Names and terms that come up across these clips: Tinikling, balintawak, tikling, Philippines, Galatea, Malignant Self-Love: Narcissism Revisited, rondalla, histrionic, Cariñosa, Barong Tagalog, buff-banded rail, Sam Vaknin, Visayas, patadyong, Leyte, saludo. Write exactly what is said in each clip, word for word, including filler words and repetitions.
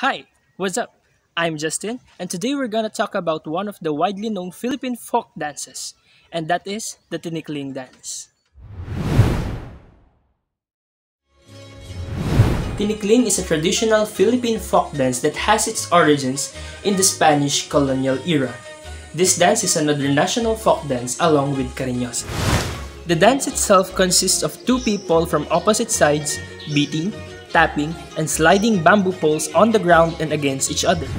Hi, what's up? I'm Justin, and today we're gonna talk about one of the widely known Philippine folk dances, and that is the Tinikling dance. Tinikling is a traditional Philippine folk dance that has its origins in the Spanish colonial era. This dance is another national folk dance along with Cariñosa. The dance itself consists of two people from opposite sides beating, tapping, and sliding bamboo poles on the ground and against each other.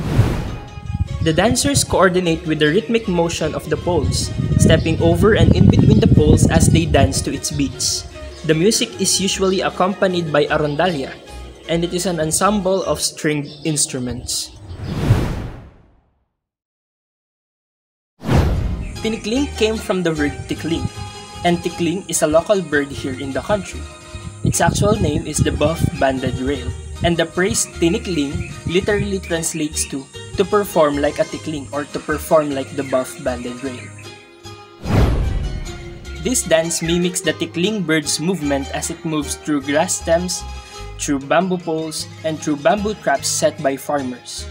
The dancers coordinate with the rhythmic motion of the poles, stepping over and in between the poles as they dance to its beats. The music is usually accompanied by a rondalla, and it is an ensemble of stringed instruments. Tinikling came from the word tikling, and tinikling is a local bird here in the country. Its actual name is the buff-banded rail, and the phrase tinikling literally translates to to perform like a tinikling or to perform like the buff-banded rail. This dance mimics the tinikling bird's movement as it moves through grass stems, through bamboo poles, and through bamboo traps set by farmers.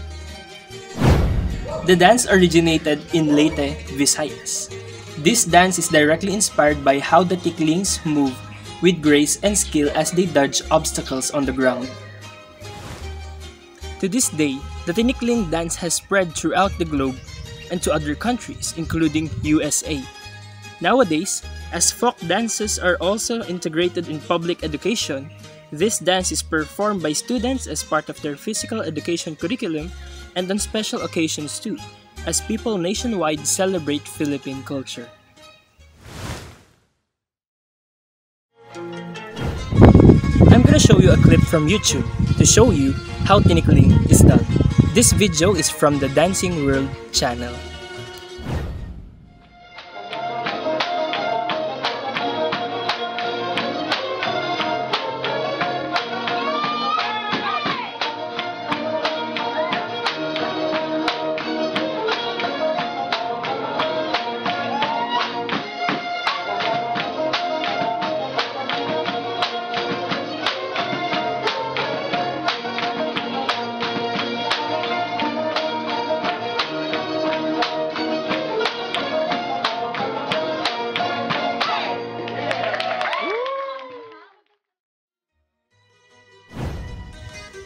The dance originated in Leyte, Visayas. This dance is directly inspired by how the tiklings move with grace and skill as they dodge obstacles on the ground. To this day, the tinikling dance has spread throughout the globe and to other countries, including U S A. Nowadays, as folk dances are also integrated in public education, this dance is performed by students as part of their physical education curriculum and on special occasions too, as people nationwide celebrate Philippine culture. I'm gonna show you a clip from YouTube to show you how tinikling is done. This video is from the Dancing World channel.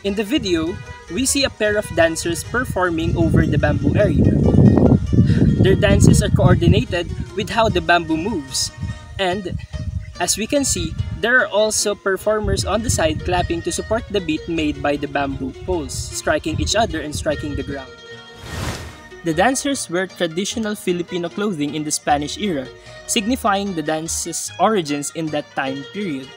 In the video, we see a pair of dancers performing over the bamboo area. Their dances are coordinated with how the bamboo moves. And, as we can see, there are also performers on the side clapping to support the beat made by the bamboo poles, striking each other and striking the ground. The dancers wear traditional Filipino clothing in the Spanish era, signifying the dance's origins in that time period.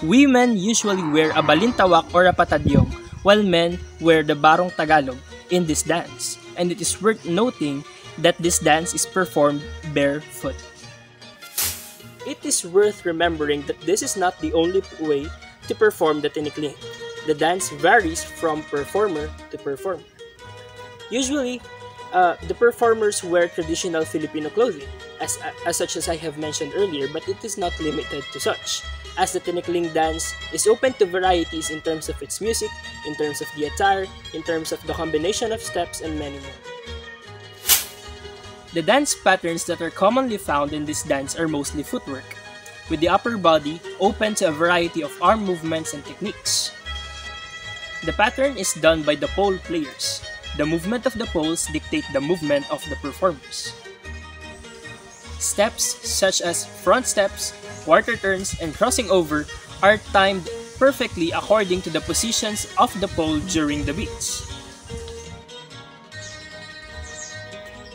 Women usually wear a balintawak or a patadyong, while men wear the Barong Tagalog in this dance. And it is worth noting that this dance is performed barefoot. It is worth remembering that this is not the only way to perform the tinikling. The dance varies from performer to performer. Usually, uh, the performers wear traditional Filipino clothing, as, as such as I have mentioned earlier, but it is not limited to such, as the tinikling dance is open to varieties in terms of its music, in terms of the attire, in terms of the combination of steps, and many more. The dance patterns that are commonly found in this dance are mostly footwork, with the upper body open to a variety of arm movements and techniques. The pattern is done by the pole players. The movement of the poles dictates the movement of the performers. Steps such as front steps, quarter turns, and crossing over are timed perfectly according to the positions of the pole during the beats.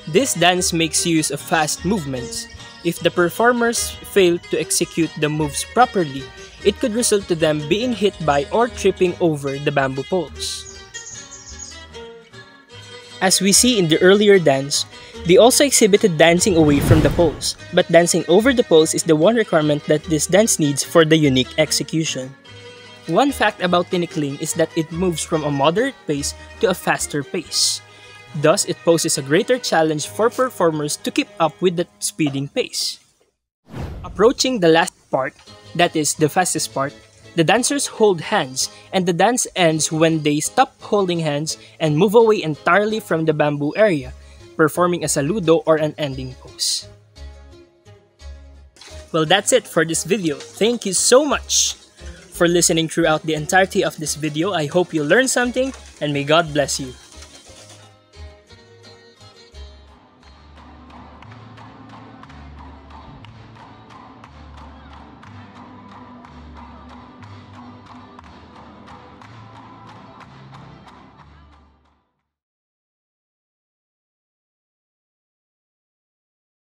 This dance makes use of fast movements. If the performers fail to execute the moves properly, it could result to them being hit by or tripping over the bamboo poles. As we see in the earlier dance, they also exhibited dancing away from the poles, but dancing over the poles is the one requirement that this dance needs for the unique execution. One fact about tinikling is that it moves from a moderate pace to a faster pace. Thus, it poses a greater challenge for performers to keep up with that speeding pace. Approaching the last part, that is, the fastest part, The dancers hold hands, and the dance ends when they stop holding hands and move away entirely from the bamboo area, performing a saludo or an ending pose. Well, that's it for this video. Thank you so much for listening throughout the entirety of this video. I hope you learned something, and may God bless you.